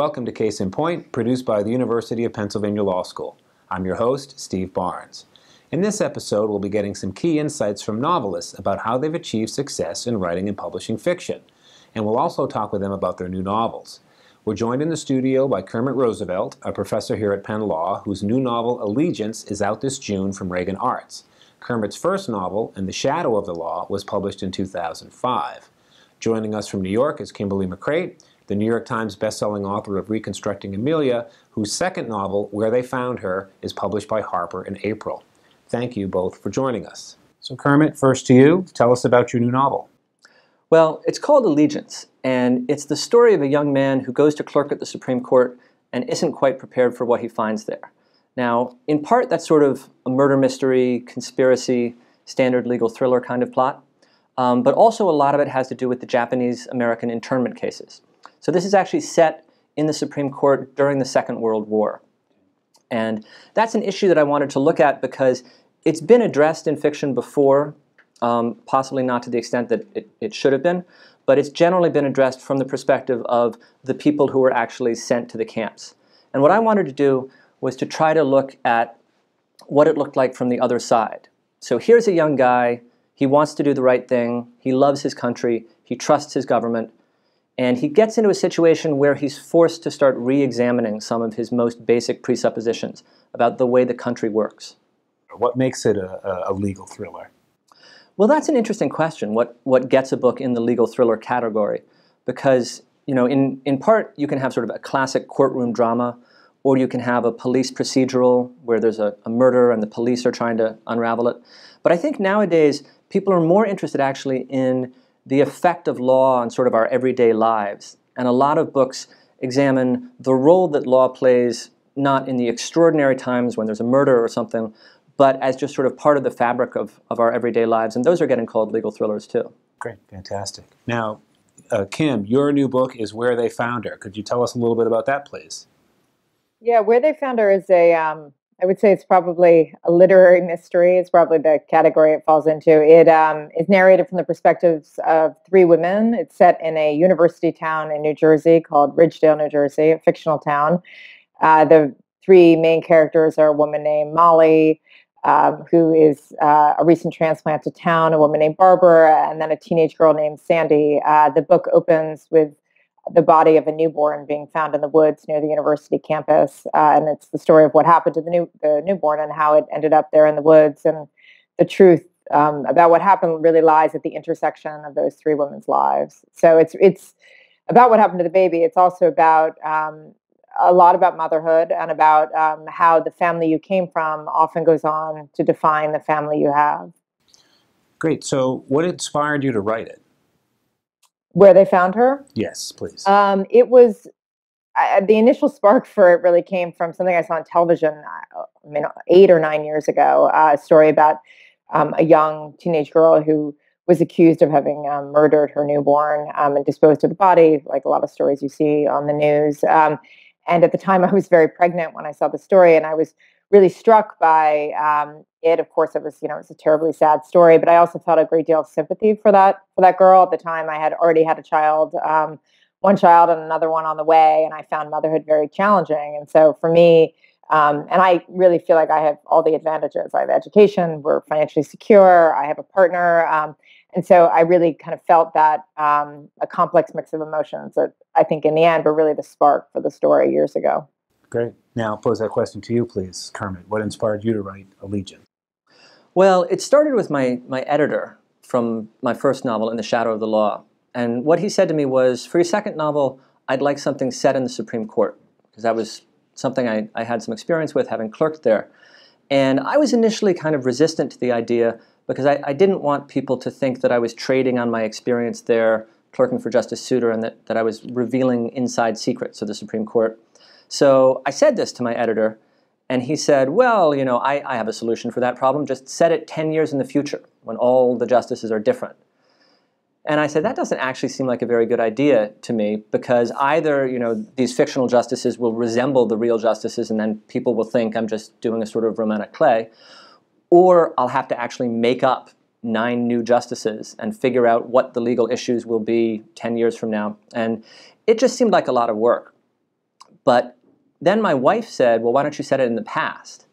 Welcome to Case in Point, produced by the University of Pennsylvania Law School. I'm your host, Steve Barnes. In this episode, we'll be getting some key insights from novelists about how they've achieved success in writing and publishing fiction, and we'll also talk with them about their new novels. We're joined in the studio by Kermit Roosevelt, a professor here at Penn Law, whose new novel, Allegiance, is out this June from Regan Arts. Kermit's first novel, In the Shadow of the Law, was published in 2005. Joining us from New York is Kimberly McCreight, the New York Times bestselling author of Reconstructing Amelia, whose second novel, Where They Found Her, is published by Harper in April. Thank you both for joining us. So Kermit, first to you, tell us about your new novel. Well, it's called Allegiance, and it's the story of a young man who goes to clerk at the Supreme Court and isn't quite prepared for what he finds there. Now, in part, that's sort of a murder mystery, conspiracy, standard legal thriller kind of plot, but also a lot of it has to do with the Japanese-American internment cases. So this is actually set in the Supreme Court during the Second World War. And that's an issue that I wanted to look at because it's been addressed in fiction before, possibly not to the extent that it should have been, but it's generally been addressed from the perspective of the people who were actually sent to the camps. And what I wanted to do was to try to look at what it looked like from the other side. So here's a young guy, he wants to do the right thing, he loves his country, he trusts his government, and he gets into a situation where he's forced to start re-examining some of his most basic presuppositions about the way the country works. What makes it a legal thriller? Well, that's an interesting question, what gets a book in the legal thriller category. Because, you know, in part, you can have sort of a classic courtroom drama, or you can have a police procedural where there's a murder and the police are trying to unravel it. But I think nowadays, people are more interested actually in the effect of law on sort of our everyday lives. And a lot of books examine the role that law plays, not in the extraordinary times when there's a murder or something, but as just sort of part of the fabric of our everyday lives. And those are getting called legal thrillers too. Great, fantastic. Now, Kim, your new book is Where They Found Her. Could you tell us a little bit about that, please? Yeah, Where They Found Her is a, I would say it's probably a literary mystery. It's probably the category it falls into. It is narrated from the perspectives of three women. It's set in a university town in New Jersey called Ridgedale, New Jersey, a fictional town. The three main characters are a woman named Molly, who is a recent transplant to town, a woman named Barbara, and then a teenage girl named Sandy. The book opens with the body of a newborn being found in the woods near the university campus. And it's the story of what happened to the newborn and how it ended up there in the woods. And the truth about what happened really lies at the intersection of those three women's lives. So it's about what happened to the baby. It's also about a lot about motherhood and about how the family you came from often goes on to define the family you have. Great. So what inspired you to write it? Where They Found Her? Yes, please. It was, the initial spark for it really came from something I saw on television, 8 or 9 years ago, a story about a young teenage girl who was accused of having murdered her newborn and disposed of the body, like a lot of stories you see on the news. And at the time, I was very pregnant when I saw the story, and I was really struck by it. Of course, it was, you know, it's a terribly sad story, but I also felt a great deal of sympathy for that girl. At the time, I had already had a child, one child and another one on the way, and I found motherhood very challenging. And so for me, and I really feel like I have all the advantages. I have education, we're financially secure, I have a partner. And so I really kind of felt that a complex mix of emotions that I think in the end were really the spark for the story years ago. Great. Now, I'll pose that question to you, please, Kermit. What inspired you to write Allegiance? Well, it started with my editor from my first novel, In the Shadow of the Law. And what he said to me was, for your second novel, I'd like something set in the Supreme Court, because that was something I had some experience with, having clerked there. And I was initially kind of resistant to the idea, because I didn't want people to think that I was trading on my experience there, clerking for Justice Souter, and that I was revealing inside secrets of the Supreme Court. So I said this to my editor, and he said, well, you know, I have a solution for that problem. Just set it 10 years in the future when all the justices are different. And I said, that doesn't actually seem like a very good idea to me, because either, you know, these fictional justices will resemble the real justices and then people will think I'm just doing a sort of Romanna Clay, or I'll have to actually make up 9 new justices and figure out what the legal issues will be 10 years from now. And it just seemed like a lot of work. But then my wife said, well, why don't you set it in the past?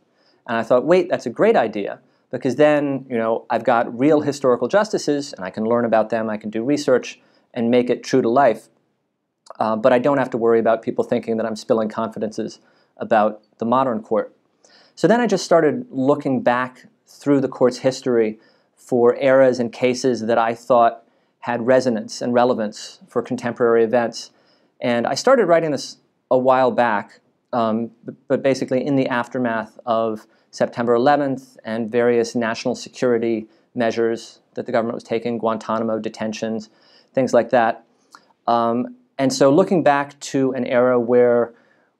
And I thought, wait, that's a great idea, because then, you know, I've got real historical justices, and I can learn about them, I can do research, and make it true to life. But I don't have to worry about people thinking that I'm spilling confidences about the modern court. So then I just started looking back through the court's history for eras and cases that I thought had resonance and relevance for contemporary events. And I started writing this a while back, but basically in the aftermath of September 11th and various national security measures that the government was taking, Guantanamo detentions, things like that. And so looking back to an era where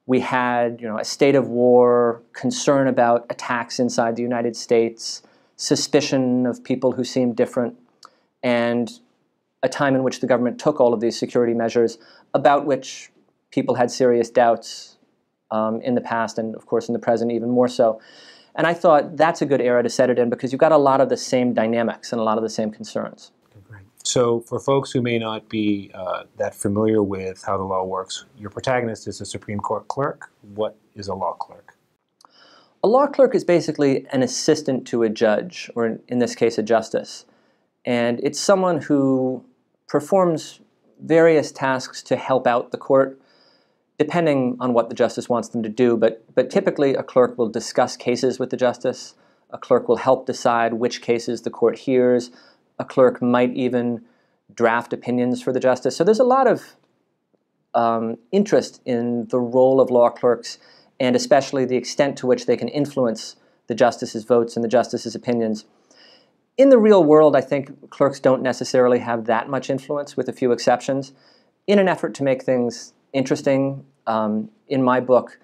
we had, you know, a state of war, concern about attacks inside the United States, suspicion of people who seemed different, and a time in which the government took all of these security measures about which people had serious doubts in the past, and of course in the present even more so. And I thought that's a good era to set it in because you've got a lot of the same dynamics and a lot of the same concerns. So for folks who may not be that familiar with how the law works, your protagonist is a Supreme Court clerk. What is a law clerk? A law clerk is basically an assistant to a judge, or in this case a justice. And it's someone who performs various tasks to help out the court, depending on what the justice wants them to do. But typically a clerk will discuss cases with the justice. A clerk will help decide which cases the court hears. A clerk might even draft opinions for the justice. So there's a lot of interest in the role of law clerks, and especially the extent to which they can influence the justice's votes and the justice's opinions. In the real world, I think clerks don't necessarily have that much influence, with a few exceptions. In an effort to make things interesting, in my book,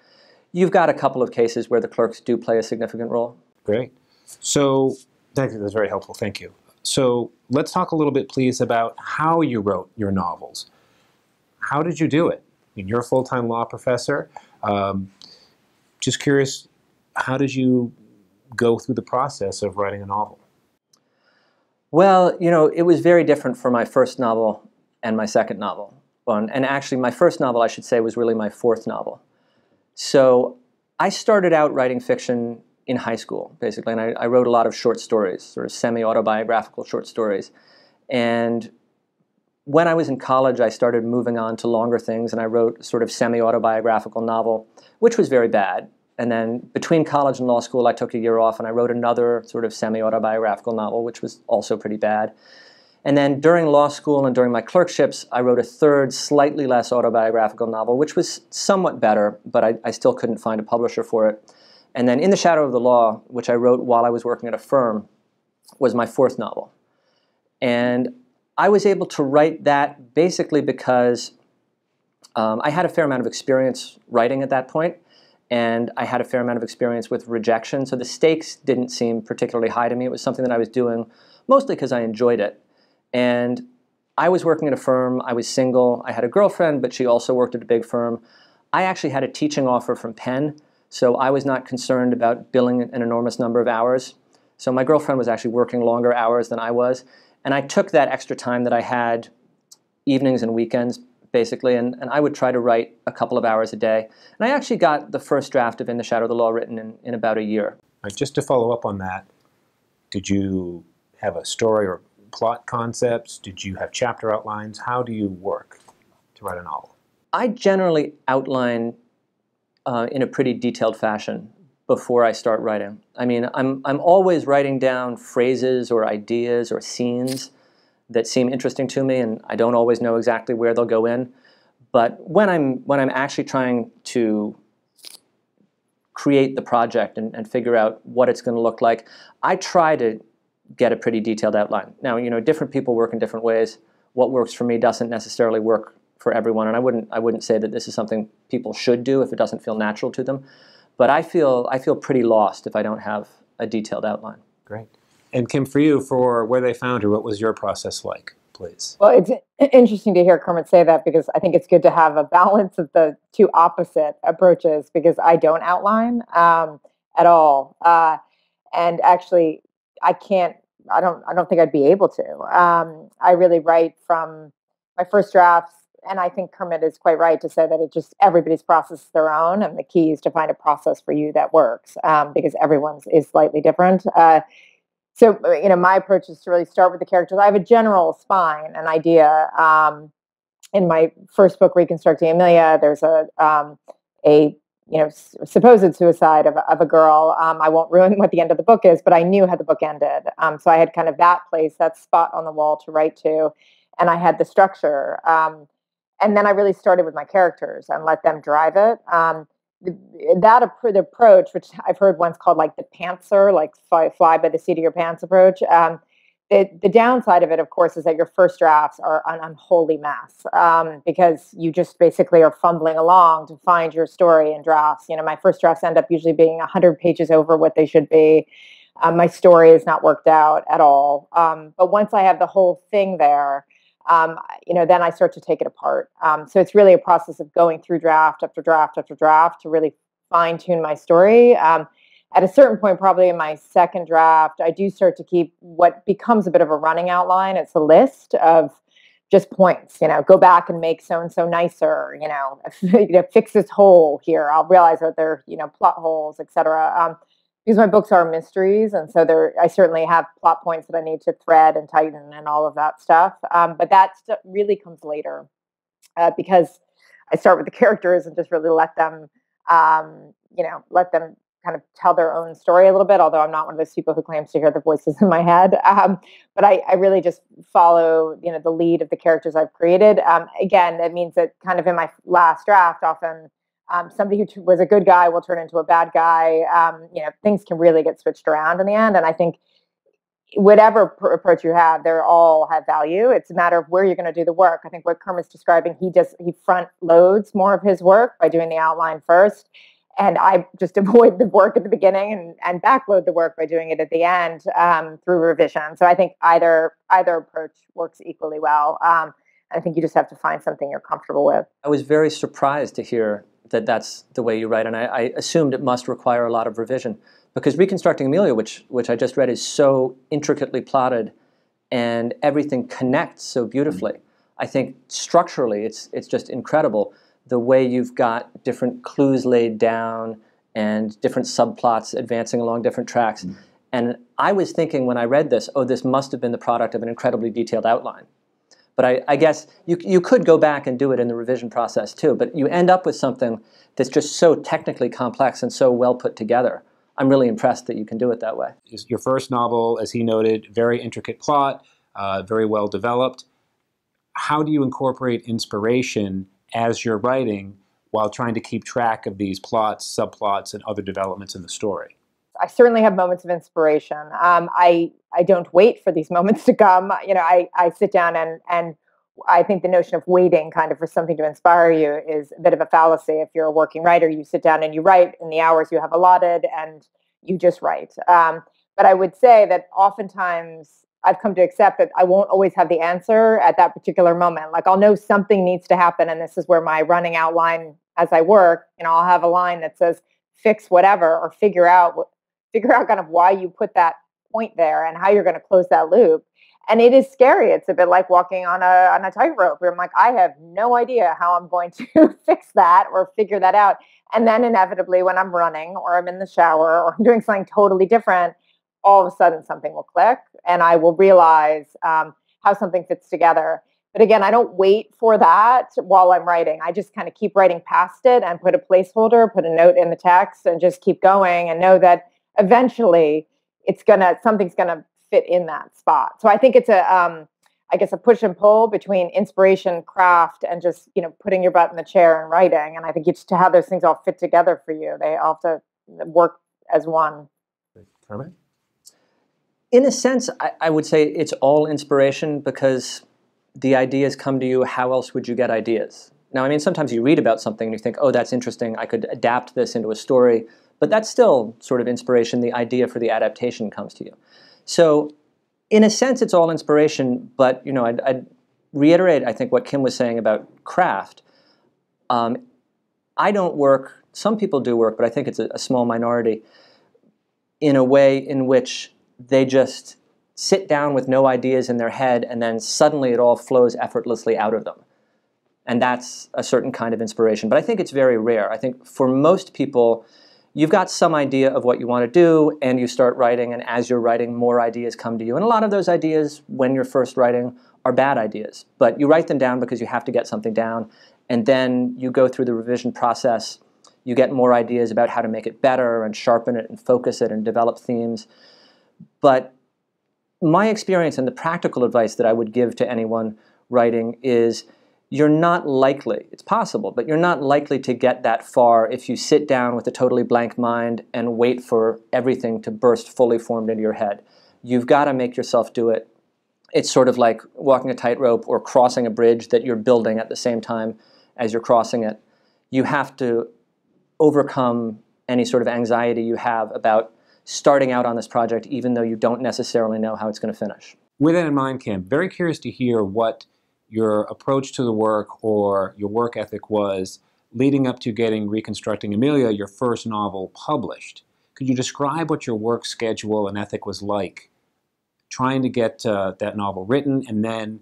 you've got a couple of cases where the clerks do play a significant role. Great. So that's very helpful. Thank you. So let's talk a little bit, please, about how you wrote your novels. How did you do it? I mean, you're a full-time law professor. Just curious, how did you go through the process of writing a novel? Well, you know, it was very different for my first novel and my second novel. And actually, my first novel, I should say, was really my fourth novel. So I started out writing fiction in high school, basically, and I wrote a lot of short stories, sort of semi-autobiographical short stories. And when I was in college, I started moving on to longer things, and I wrote a sort of semi-autobiographical novel, which was very bad. And then between college and law school, I took a year off, and I wrote another sort of semi-autobiographical novel, which was also pretty bad. And then during law school and during my clerkships, I wrote a third, slightly less autobiographical novel, which was somewhat better, but I still couldn't find a publisher for it. And then In the Shadow of the Law, which I wrote while I was working at a firm, was my fourth novel. And I was able to write that basically because I had a fair amount of experience writing at that point, and I had a fair amount of experience with rejection, so the stakes didn't seem particularly high to me. It was something that I was doing mostly because I enjoyed it. And I was working at a firm, I was single, I had a girlfriend, but she also worked at a big firm. I actually had a teaching offer from Penn, so I was not concerned about billing an enormous number of hours. So my girlfriend was actually working longer hours than I was. And I took that extra time that I had, evenings and weekends, basically, and I would try to write a couple of hours a day. And I actually got the first draft of In the Shadow of the Law written in about a year. Right, just to follow up on that, did you have a story or plot concepts? Did you have chapter outlines? How do you work to write a novel? I generally outline in a pretty detailed fashion before I start writing. I mean, I'm always writing down phrases or ideas or scenes that seem interesting to me, and I don't always know exactly where they'll go in. But when I'm actually trying to create the project and figure out what it's going to look like, I try to get a pretty detailed outline. Now, you know, different people work in different ways. What works for me doesn't necessarily work for everyone, and I wouldn't say that this is something people should do if it doesn't feel natural to them, but I feel pretty lost if I don't have a detailed outline. Great. And Kim, for you, for Where They Found Her, what was your process like, please? Well, it's interesting to hear Kermit say that, because I think it's good to have a balance of the two opposite approaches, because I don't outline at all, and actually I don't think I'd be able to. I really write from my first drafts and I think Kermit is quite right to say that it just, everybody's process is their own, and the key is to find a process for you that works, because everyone's is slightly different. So, you know, my approach is to really start with the characters. I have a general spine, an idea. In my first book, Reconstructing Amelia, there's a supposed suicide of a girl. I won't ruin what the end of the book is, but I knew how the book ended. So I had kind of that place, that spot on the wall to write to, and I had the structure. And then I really started with my characters and let them drive it. The approach, which I've heard once called like the pantser, like fly by the seat of your pants approach. The downside of it, of course, is that your first drafts are an unholy mess, because you just basically are fumbling along to find your story in drafts. You know, my first drafts end up usually being 100 pages over what they should be. My story is not worked out at all. But once I have the whole thing there, then I start to take it apart. So it's really a process of going through draft after draft after draft to really fine-tune my story. At a certain point, probably in my second draft, I do start to keep what becomes a bit of a running outline. It's a list of just points, go back and make so-and-so nicer, fix this hole here. I'll realize that there are, plot holes, etc. Because my books are mysteries, and so I certainly have plot points that I need to thread and tighten and all of that stuff. But that really comes later, because I start with the characters and just really let them, let them kind of tell their own story a little bit, although I'm not one of those people who claims to hear the voices in my head. But I really just follow, the lead of the characters I've created. Again, that means that kind of in my last draft, often somebody who was a good guy will turn into a bad guy. Things can really get switched around in the end. And I think whatever approach you have, they all have value. It's a matter of where you're going to do the work. I think what Kermit's describing, he front loads more of his work by doing the outline first. And I just avoid the work at the beginning and backload the work by doing it at the end through revision. So I think either approach works equally well. I think you just have to find something you're comfortable with. I was very surprised to hear that that's the way you write, and I assumed it must require a lot of revision, because Reconstructing Amelia, which I just read, is so intricately plotted, and everything connects so beautifully. Mm-hmm. I think structurally, it's just incredible. The way you've got different clues laid down and different subplots advancing along different tracks. Mm-hmm. And I was thinking when I read this, oh, this must have been the product of an incredibly detailed outline. But I guess you could go back and do it in the revision process too, but you end up with something that's just so technically complex and so well put together. I'm really impressed that you can do it that way. Your first novel, as he noted, very intricate plot, very well developed. How do you incorporate inspiration as you're writing while trying to keep track of these plots, subplots, and other developments in the story? I certainly have moments of inspiration. I don't wait for these moments to come. I sit down and I think the notion of waiting kind of for something to inspire you is a bit of a fallacy. If you're a working writer, you sit down and you write in the hours you have allotted and you just write. But I would say that oftentimes I've come to accept that I won't always have the answer at that particular moment. Like, I'll know something needs to happen, and this is where my running outline as I work, I'll have a line that says, fix whatever, or figure out kind of why you put that point there and how you're going to close that loop. And it is scary. It's a bit like walking on a tightrope, where I'm like, I have no idea how I'm going to fix that or figure that out. And then inevitably, when I'm running or I'm in the shower or I'm doing something totally different, all of a sudden something will click and I will realize how something fits together. But again, I don't wait for that while I'm writing. I just kind of keep writing past it and put a placeholder, put a note in the text, and just keep going and know that eventually something's gonna fit in that spot. So I think it's a push and pull between inspiration, craft, and just, putting your butt in the chair and writing. And I think it's how those things all fit together for you. They all have to work as one. Kermit? In a sense, I would say it's all inspiration, because the ideas come to you. How else would you get ideas? Now, I mean, sometimes you read about something and you think, oh, that's interesting, I could adapt this into a story. But that's still sort of inspiration. The idea for the adaptation comes to you. So in a sense, it's all inspiration. But, I'd reiterate, I think, what Kim was saying about craft. I don't work. Some people do work, but I think it's a small minority, in a way in which they just sit down with no ideas in their head, and then suddenly it all flows effortlessly out of them. And that's a certain kind of inspiration. But I think it's very rare. I think for most people, you've got some idea of what you want to do, and you start writing, and as you're writing, more ideas come to you. And a lot of those ideas, when you're first writing, are bad ideas. But you write them down because you have to get something down. And then you go through the revision process. You get more ideas about how to make it better and sharpen it and focus it and develop themes. But my experience and the practical advice that I would give to anyone writing is, you're not likely, it's possible, but you're not likely to get that far if you sit down with a totally blank mind and wait for everything to burst fully formed into your head. You've got to make yourself do it. It's sort of like walking a tightrope or crossing a bridge that you're building at the same time as you're crossing it. You have to overcome any sort of anxiety you have about starting out on this project, even though you don't necessarily know how it's going to finish. With that in mind, Kim, very curious to hear what your approach to the work or your work ethic was leading up to getting Reconstructing Amelia, your first novel, published. Could you describe what your work schedule and ethic was like trying to get that novel written and then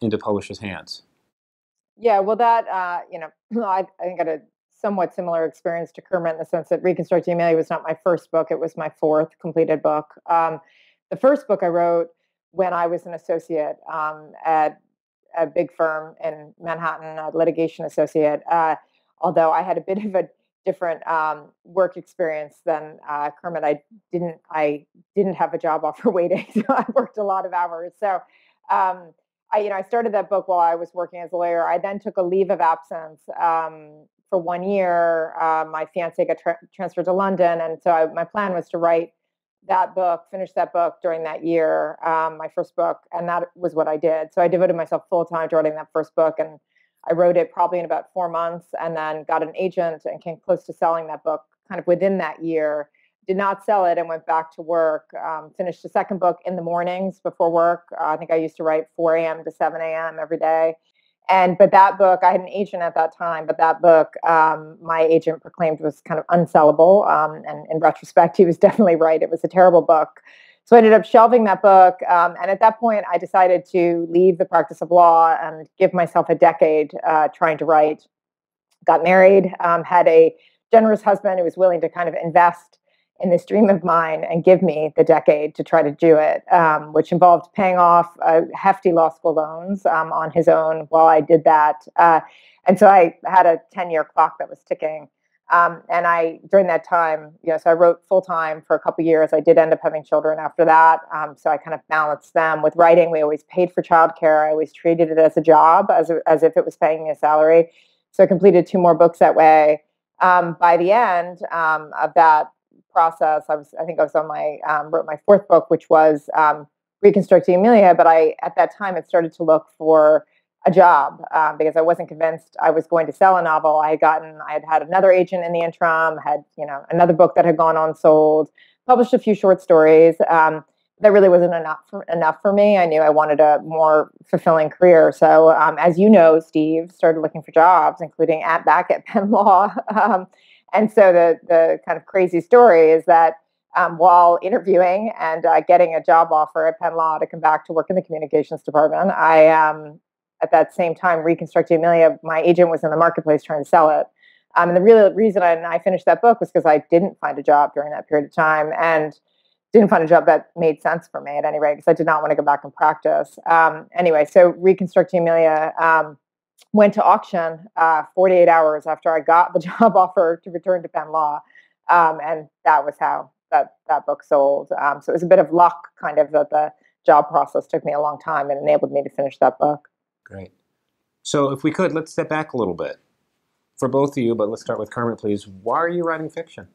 into publishers' hands? Yeah, well, that, I think I had a somewhat similar experience to Kermit in the sense that Reconstructing Amelia was not my first book. It was my fourth completed book. The first book I wrote when I was an associate at a big firm in Manhattan, a litigation associate, although I had a bit of a different work experience than Kermit. I didn't have a job offer waiting, so I worked a lot of hours. So I started that book while I was working as a lawyer. I then took a leave of absence for 1 year. My fiance got transferred to London, and so my plan was to write that book, finished that book during that year, my first book, and that was what I did. So I devoted myself full time to writing that first book, and I wrote it probably in about 4 months and then got an agent and came close to selling that book kind of within that year. Did not sell it and went back to work, finished the second book in the mornings before work. I think I used to write 4 a.m. to 7 a.m. every day. But that book, I had an agent at that time, but that book, my agent proclaimed was kind of unsellable. And in retrospect, he was definitely right. It was a terrible book. So I ended up shelving that book. And at that point, I decided to leave the practice of law and give myself a decade trying to write. Got married, had a generous husband who was willing to kind of invest in this dream of mine and give me the decade to try to do it, which involved paying off hefty law school loans on his own while I did that. And so I had a 10-year clock that was ticking. And I, during that time, so I wrote full time for a couple of years. I did end up having children after that. So I kind of balanced them with writing. We always paid for childcare. I always treated it as a job, as if it was paying me a salary. So I completed 2 more books that way. By the end of that process, I wrote my 4th book, which was Reconstructing Amelia. But at that time, it started to look for a job because I wasn't convinced I was going to sell a novel. I had had another agent in the interim, had another book that had gone unsold, published a few short stories. That really wasn't enough for me. I knew I wanted a more fulfilling career. So as you know, Steve, started looking for jobs, including back at Penn Law. And so the kind of crazy story is that while interviewing and getting a job offer at Penn Law to come back to work in the communications department, I at that same time, Reconstructing Amelia, my agent was in the marketplace trying to sell it. And the real reason I finished that book was because I didn't find a job during that period of time and didn't find a job that made sense for me at any rate, because I did not want to go back and practice. Anyway, so Reconstructing Amelia went to auction 48 hours after I got the job offer to return to Penn Law. And that was how that book sold. So it was a bit of luck, kind of, that the job process took me a long time and enabled me to finish that book. Great. So if we could, let's step back a little bit for both of you, but let's start with Kermit, please. Why are you writing fiction?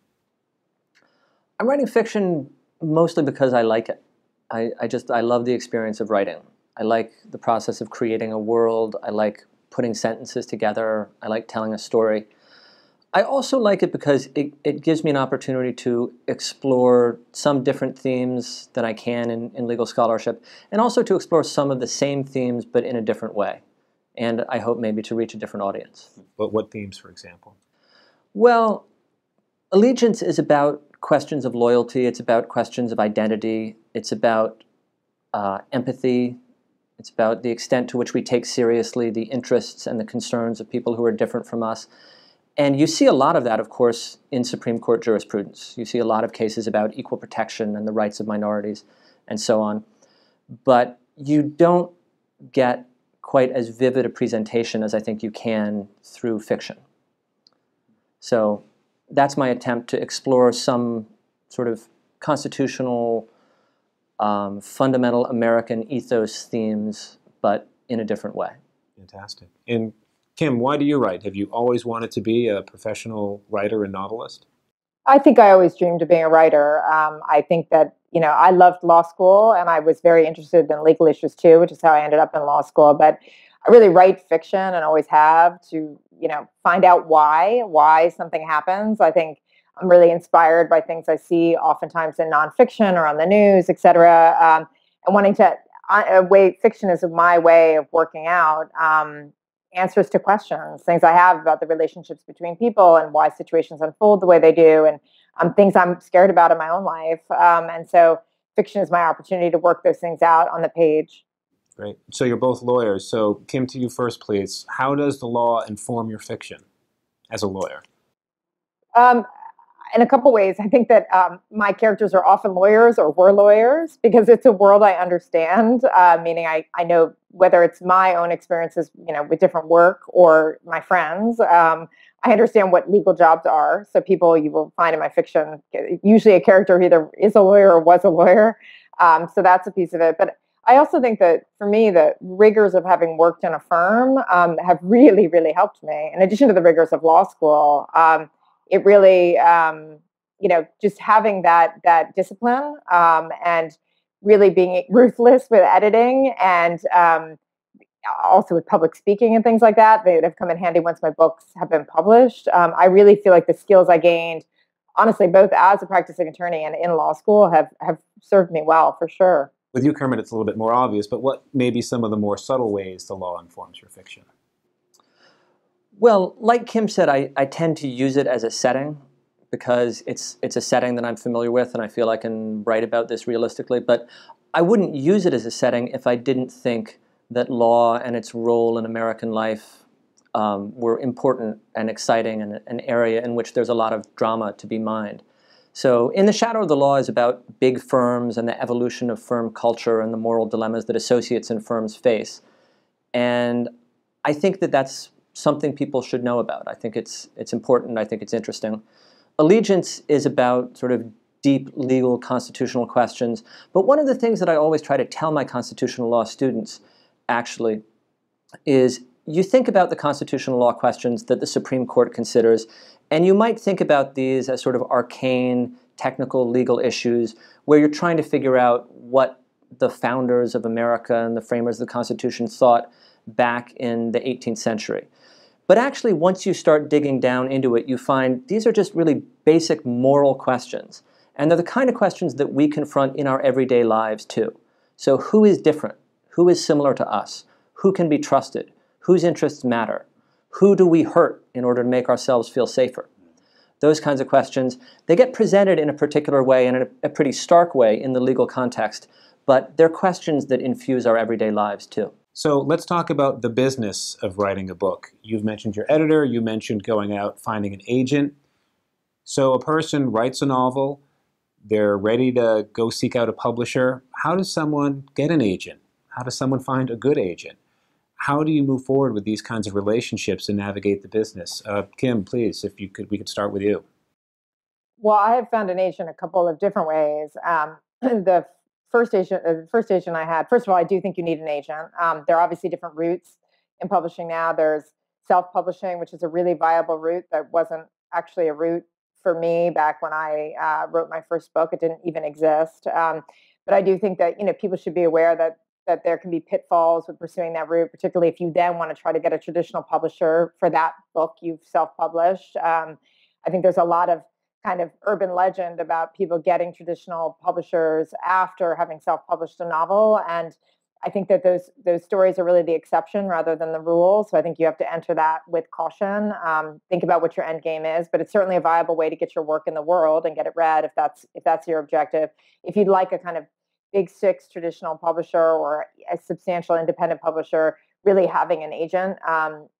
I'm writing fiction mostly because I like it. I love the experience of writing. I like the process of creating a world. I like putting sentences together. I like telling a story. I also like it because it gives me an opportunity to explore some different themes than I can in legal scholarship, and also to explore some of the same themes but in a different way. And I hope maybe to reach a different audience. But what themes, for example? Well, Allegiance is about questions of loyalty. It's about questions of identity. It's about empathy. It's about the extent to which we take seriously the interests and the concerns of people who are different from us. And you see a lot of that, of course, in Supreme Court jurisprudence. You see a lot of cases about equal protection and the rights of minorities and so on. But you don't get quite as vivid a presentation as I think you can through fiction. So that's my attempt to explore some sort of constitutional, fundamental American ethos themes, but in a different way. Fantastic. And Kim, why do you write? Have you always wanted to be a professional writer and novelist? I think I always dreamed of being a writer. I think that, you know, I loved law school and I was very interested in legal issues too, which is how I ended up in law school. But I really write fiction and always have to, you know, find out why something happens. I think I'm really inspired by things I see oftentimes in nonfiction or on the news, et cetera. And wanting to, fiction is my way of working out answers to questions, things I have about the relationships between people and why situations unfold the way they do, and things I'm scared about in my own life. And so fiction is my opportunity to work those things out on the page. Great. So you're both lawyers. So Kim, to you first, please. How does the law inform your fiction as a lawyer? In a couple ways. I think that my characters are often lawyers or were lawyers because it's a world I understand, meaning I know whether it's my own experiences, you know, with different work or my friends. I understand what legal jobs are. So people you will find in my fiction, usually a character either is a lawyer or was a lawyer. So that's a piece of it. But I also think that for me, the rigors of having worked in a firm have really, really helped me. In addition to the rigors of law school, it really, you know, just having that discipline and really being ruthless with editing and also with public speaking and things like that, they have come in handy once my books have been published. I really feel like the skills I gained, honestly, both as a practicing attorney and in law school have served me well, for sure. With you, Kermit, it's a little bit more obvious, but what may be some of the more subtle ways the law informs your fiction? Well, like Kim said, I tend to use it as a setting because it's a setting that I'm familiar with and I feel I can write about this realistically, but I wouldn't use it as a setting if I didn't think that law and its role in American life were important and exciting and an area in which there's a lot of drama to be mined. So In the Shadow of the Law is about big firms and the evolution of firm culture and the moral dilemmas that associates and firms face. And I think that that's something people should know about. I think it's important. I think it's interesting. Allegiance is about sort of deep legal constitutional questions. But one of the things that I always try to tell my constitutional law students, actually, is you think about the constitutional law questions that the Supreme Court considers, and you might think about these as sort of arcane, technical legal issues where you're trying to figure out what the founders of America and the framers of the Constitution thought back in the 18th century. But actually, once you start digging down into it, you find these are just really basic moral questions. And they're the kind of questions that we confront in our everyday lives, too. So who is different? Who is similar to us? Who can be trusted? Whose interests matter? Who do we hurt in order to make ourselves feel safer? Those kinds of questions, they get presented in a particular way and in a pretty stark way in the legal context, but they're questions that infuse our everyday lives, too. So let's talk about the business of writing a book. You've mentioned your editor, you mentioned going out, finding an agent. So a person writes a novel, they're ready to go seek out a publisher. How does someone get an agent? How does someone find a good agent? How do you move forward with these kinds of relationships and navigate the business? Kim, please, if you could, we could start with you. Well, I have found an agent a couple of different ways. The first agent I had, first of all, I do think you need an agent. There are obviously different routes in publishing now. There's self-publishing, which is a really viable route that wasn't actually a route for me back when I wrote my first book. It didn't even exist. But I do think that, you know, people should be aware that there can be pitfalls with pursuing that route, particularly if you then want to try to get a traditional publisher for that book you've self-published. I think there's a lot of kind of urban legend about people getting traditional publishers after having self-published a novel. And I think that those stories are really the exception rather than the rule. So I think you have to enter that with caution. Think about what your end game is, but it's certainly a viable way to get your work in the world and get it read if that's your objective. If you'd like a kind of Big Six traditional publisher or a substantial independent publisher, really having an agent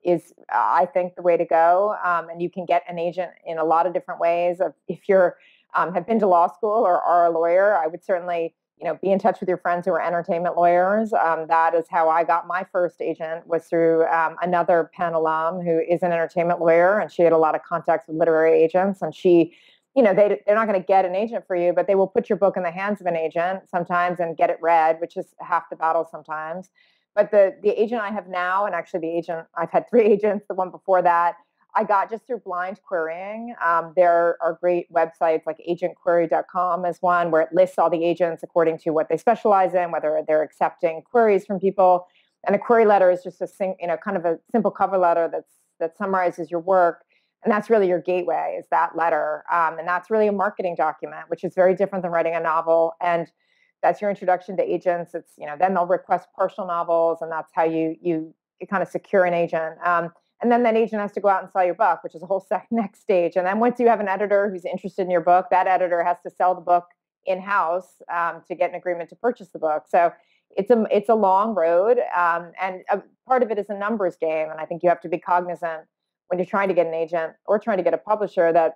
is, I think, the way to go. And you can get an agent in a lot of different ways. If you're have been to law school or are a lawyer, I would certainly, you know, be in touch with your friends who are entertainment lawyers. That is how I got my first agent, was through another Penn alum who is an entertainment lawyer, and she had a lot of contacts with literary agents, and she, you know, they're not going to get an agent for you, but they will put your book in the hands of an agent sometimes and get it read, which is half the battle sometimes. But the agent I have now, and actually the agent, I've had three agents, the one before that, I got just through blind querying. There are great websites like agentquery.com is one, where it lists all the agents according to what they specialize in, whether they're accepting queries from people. And a query letter is just kind of a simple cover letter that summarizes your work. And that's really your gateway, is that letter. And that's really a marketing document, which is very different than writing a novel. And that's your introduction to agents. It's, you know, then they'll request partial novels, and that's how you kind of secure an agent. And then that agent has to go out and sell your book, which is a whole next stage. And then once you have an editor who's interested in your book, that editor has to sell the book in-house to get an agreement to purchase the book. So it's a long road. And part of it is a numbers game. And I think you have to be cognizant when you're trying to get an agent or trying to get a publisher that,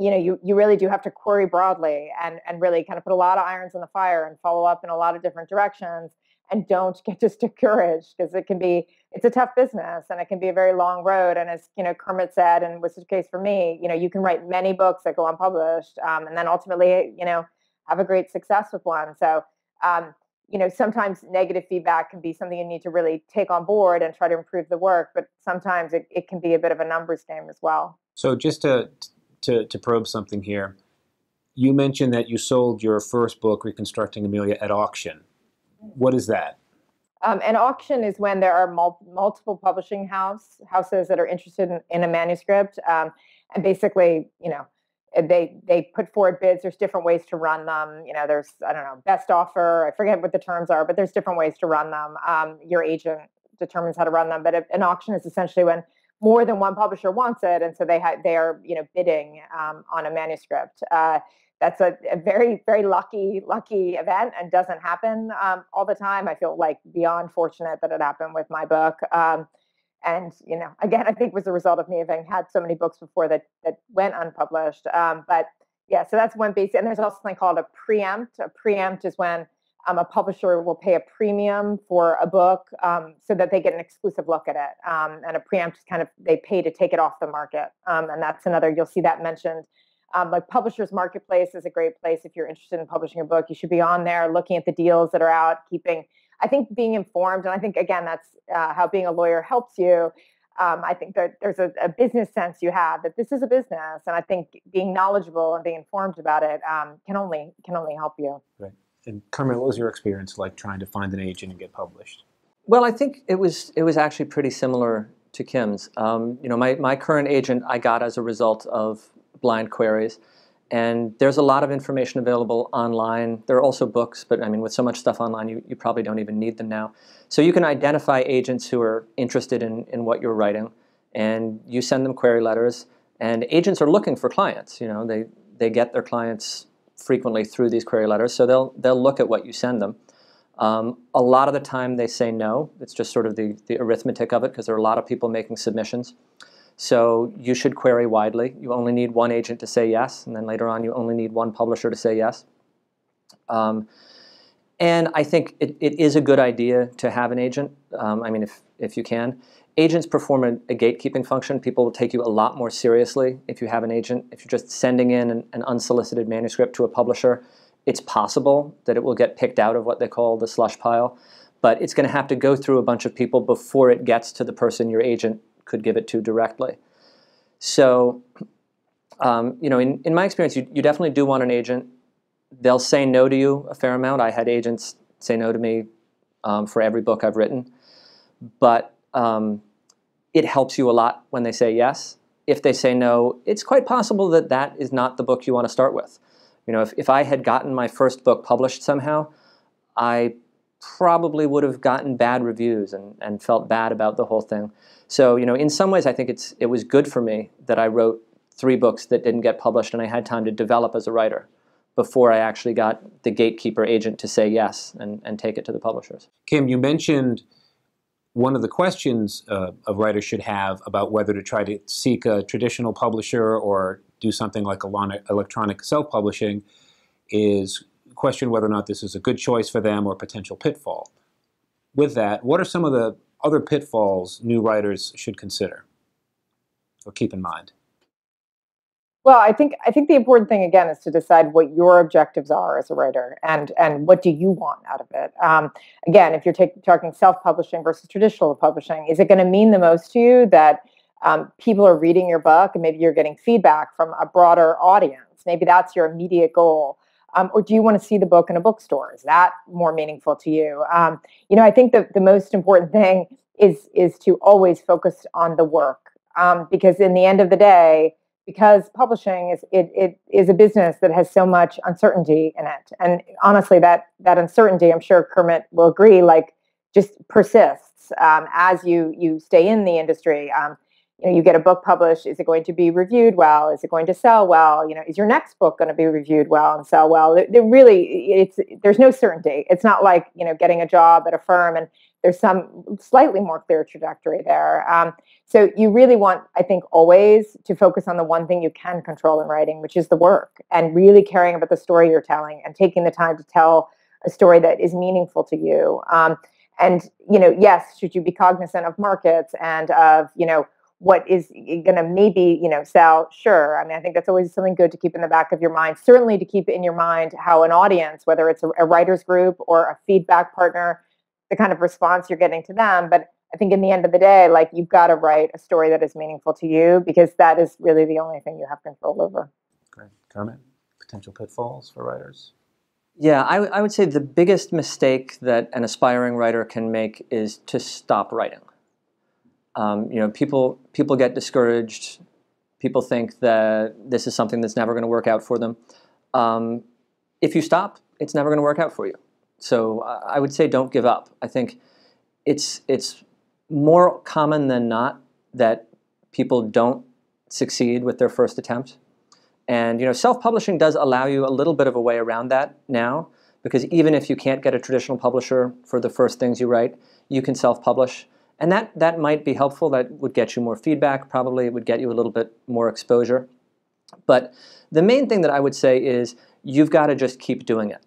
you know, you really do have to query broadly and really kind of put a lot of irons in the fire and follow up in a lot of different directions, and don't get just discouraged, because it's a tough business and it can be a very long road. And as, you know, Kermit said, and was the case for me, you know, you can write many books that go unpublished and then ultimately, you know, have a great success with one. So, you know, sometimes negative feedback can be something you need to really take on board and try to improve the work, but sometimes it can be a bit of a numbers game as well. So just to probe something here, you mentioned that you sold your first book, Reconstructing Amelia, at auction. What is that? An auction is when there are multiple publishing houses that are interested in a manuscript. And basically, you know, they put forward bids. There's different ways to run them. You know, there's, I don't know, best offer. I forget what the terms are, but there's different ways to run them. Your agent determines how to run them. But an auction is essentially when more than one publisher wants it. And so they are, you know, bidding on a manuscript. That's a very, very lucky event, and doesn't happen all the time. I feel like beyond fortunate that it happened with my book. And, you know, again, I think was the result of me having had so many books before that went unpublished. But yeah, so that's one basic. And there's also something called a preempt. A preempt is when a publisher will pay a premium for a book so that they get an exclusive look at it. And a preempt is kind of, they pay to take it off the market. And that's another, you'll see that mentioned. Like Publishers Marketplace is a great place if you're interested in publishing a book. You should be on there looking at the deals that are out, I think being informed. And I think, again, that's how being a lawyer helps you. I think that there's a business sense you have that this is a business. And I think being knowledgeable and being informed about it can only help you. Right. And Kermit, what was your experience like trying to find an agent and get published? Well, I think it was actually pretty similar to Kim's. You know, my current agent I got as a result of blind queries, and there's a lot of information available online. There are also books, but I mean, with so much stuff online, you probably don't even need them now. So you can identify agents who are interested in what you're writing, and you send them query letters, and agents are looking for clients. You know, they get their clients frequently through these query letters, so they'll look at what you send them. A lot of the time they say no. It's just sort of the arithmetic of it, because there are a lot of people making submissions. So you should query widely. You only need one agent to say yes, and then later on you only need one publisher to say yes. And I think it is a good idea to have an agent, I mean, if you can. Agents perform a gatekeeping function. People will take you a lot more seriously if you have an agent. If you're just sending in an unsolicited manuscript to a publisher, it's possible that it will get picked out of what they call the slush pile, but it's going to have to go through a bunch of people before it gets to the person your agent could give it to directly. So, you know, in my experience, you definitely do want an agent. They'll say no to you a fair amount. I had agents say no to me for every book I've written. But it helps you a lot when they say yes. If they say no, it's quite possible that is not the book you want to start with. You know, if I had gotten my first book published somehow, I probably would have gotten bad reviews and felt bad about the whole thing. So, you know, in some ways I think it was good for me that I wrote three books that didn't get published, and I had time to develop as a writer. before I actually got the gatekeeper agent to say yes and take it to the publishers. Kim, you mentioned one of the questions a writer should have about whether to try to seek a traditional publisher or do something like electronic self-publishing is question whether or not this is a good choice for them or potential pitfall. With that, what are some of the other pitfalls new writers should consider or keep in mind? Well, I think the important thing, again, is to decide what your objectives are as a writer and what do you want out of it. Again, if you're talking self-publishing versus traditional publishing, is it going to mean the most to you that people are reading your book and maybe you're getting feedback from a broader audience? Maybe that's your immediate goal. Or do you want to see the book in a bookstore? Is that more meaningful to you? You know, I think the most important thing is to always focus on the work, because in the end of the day, because publishing is a business that has so much uncertainty in it. And honestly, that uncertainty, I'm sure Kermit will agree, like, just persists as you stay in the industry. You know, you get a book published, is it going to be reviewed well? Is it going to sell well? You know, is your next book going to be reviewed well and sell well? There's no certainty. It's not like, you know, getting a job at a firm and there's some slightly more clear trajectory there. So you really want, I think, always to focus on the one thing you can control in writing, which is the work, and really caring about the story you're telling and taking the time to tell a story that is meaningful to you. And, you know, yes, should you be cognizant of markets and of, you know, what is going to maybe, you know, sell? Sure. I mean, I think that's always something good to keep in the back of your mind, certainly to keep in your mind how an audience, whether it's a writer's group or a feedback partner, the kind of response you're getting to them. But I think in the end of the day, like, you've got to write a story that is meaningful to you, because that is really the only thing you have control over. Great. Kermit, potential pitfalls for writers? Yeah, I would say the biggest mistake that an aspiring writer can make is to stop writing. You know, people get discouraged. People think that this is something that's never going to work out for them. If you stop, it's never going to work out for you. So I would say don't give up. I think it's more common than not that people don't succeed with their first attempt. And, you know, self-publishing does allow you a little bit of a way around that now, because even if you can't get a traditional publisher for the first things you write, you can self-publish. And that might be helpful. That would get you more feedback, probably. It would get you a little bit more exposure. But the main thing that I would say is you've got to just keep doing it.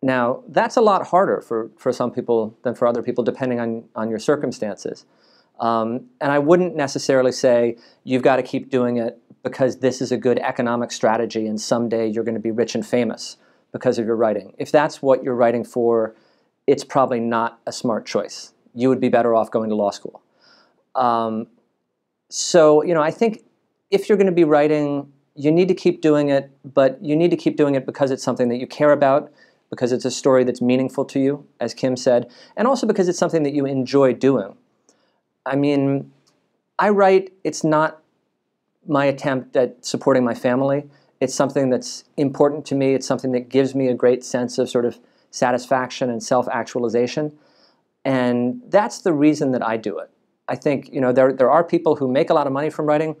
Now, that's a lot harder for some people than for other people, depending on your circumstances. And I wouldn't necessarily say you've got to keep doing it because this is a good economic strategy and someday you're going to be rich and famous because of your writing. If that's what you're writing for, it's probably not a smart choice. You would be better off going to law school. So, you know, I think if you're going to be writing, you need to keep doing it, but you need to keep doing it because it's something that you care about, because it's a story that's meaningful to you, as Kim said, and also because it's something that you enjoy doing. I mean, I write, it's not my attempt at supporting my family. It's something that's important to me. It's something that gives me a great sense of sort of satisfaction and self-actualization. And that's the reason that I do it. I think, you know, there are people who make a lot of money from writing,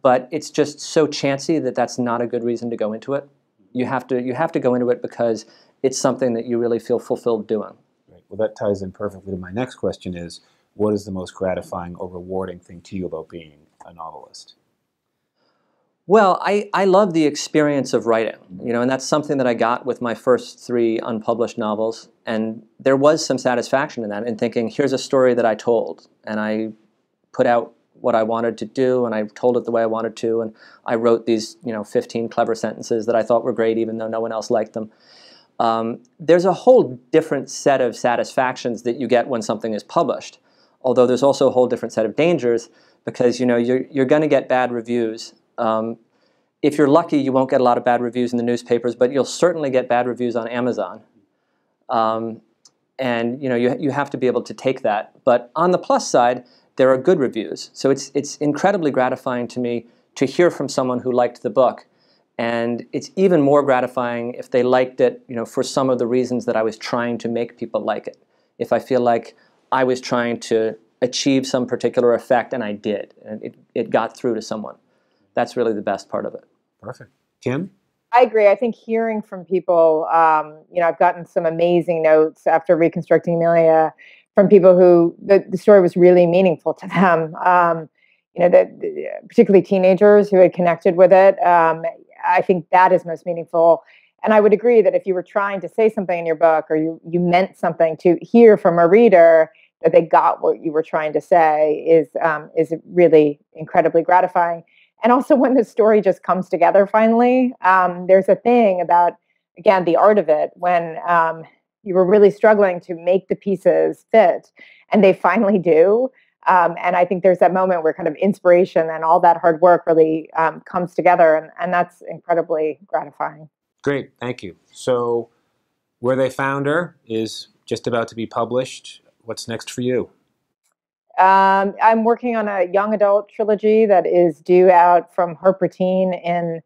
but it's just so chancy that that's not a good reason to go into it. You have to go into it because it's something that you really feel fulfilled doing. Right. Well, that ties in perfectly to my next question is, what is the most gratifying or rewarding thing to you about being a novelist? Well, I love the experience of writing, you know, and that's something that I got with my first 3 unpublished novels. And there was some satisfaction in that, in thinking, here's a story that I told, and I put out what I wanted to do, and I told it the way I wanted to, and I wrote these, you know, 15 clever sentences that I thought were great, even though no one else liked them. There's a whole different set of satisfactions that you get when something is published, although there's also a whole different set of dangers, because, you know, you're going to get bad reviews. If you're lucky, you won't get a lot of bad reviews in the newspapers, but you'll certainly get bad reviews on Amazon. And, you know, you have to be able to take that. But on the plus side, there are good reviews. So it's incredibly gratifying to me to hear from someone who liked the book. And it's even more gratifying if they liked it, you know, for some of the reasons that I was trying to make people like it. If I feel like I was trying to achieve some particular effect, and I did, and it got through to someone. That's really the best part of it. Perfect. Kim? I agree. I think hearing from people, I've gotten some amazing notes after Reconstructing Amelia from people who the story was really meaningful to them. Particularly teenagers who had connected with it. I think that is most meaningful. And I would agree that if you were trying to say something in your book or you meant something, to hear from a reader that they got what you were trying to say is really incredibly gratifying. And also when the story just comes together finally, there's a thing about, again, the art of it, when you were really struggling to make the pieces fit, and they finally do. And I think there's that moment where kind of inspiration and all that hard work really comes together, and that's incredibly gratifying. Great, thank you. So Where They Found Her is just about to be published. What's next for you? I'm working on a young adult trilogy that is due out from Harper Teen in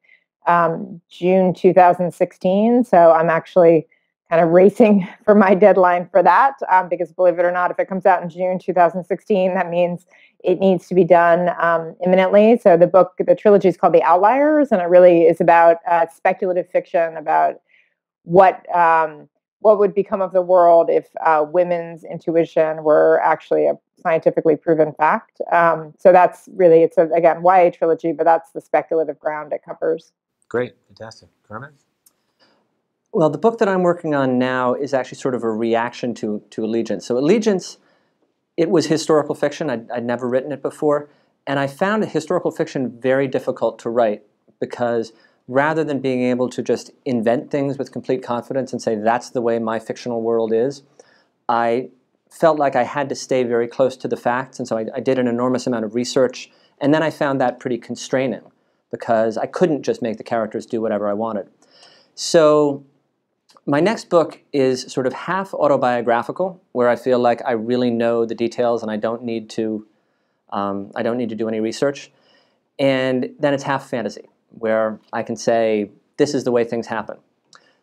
June 2016. So I'm actually kind of racing for my deadline for that because, believe it or not, if it comes out in June 2016, that means it needs to be done imminently. So the trilogy is called The Outliers, and it really is about speculative fiction about what would become of the world if women's intuition were actually a scientifically proven fact. So that's really, it's again, YA trilogy, but that's the speculative ground it covers. Great, fantastic. Kermit? Well, the book that I'm working on now is actually sort of a reaction to Allegiance. So Allegiance, it was historical fiction. I'd never written it before. And I found historical fiction very difficult to write because rather than being able to just invent things with complete confidence and say, that's the way my fictional world is, I felt like I had to stay very close to the facts. And so I did an enormous amount of research. And then I found that pretty constraining because I couldn't just make the characters do whatever I wanted. So my next book is sort of half autobiographical, where I feel like I really know the details and I don't need to do any research. And then it's half fantasy, where I can say, this is the way things happen.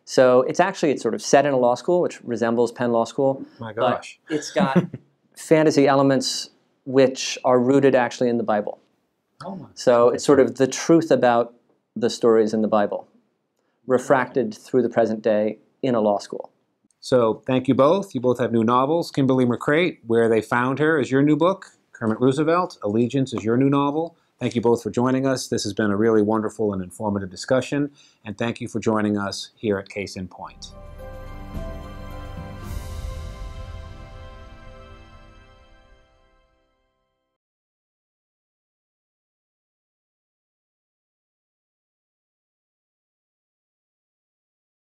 So it's sort of set in a law school, which resembles Penn Law School. My gosh. But it's got fantasy elements which are rooted actually in the Bible. Oh my. So it's sort of the truth about the stories in the Bible, refracted through the present day in a law school. So thank you both. You both have new novels. Kimberly McCreight, Where They Found Her is your new book. Kermit Roosevelt, Allegiance is your new novel. Thank you both for joining us. This has been a really wonderful and informative discussion, and thank you for joining us here at Case in Point.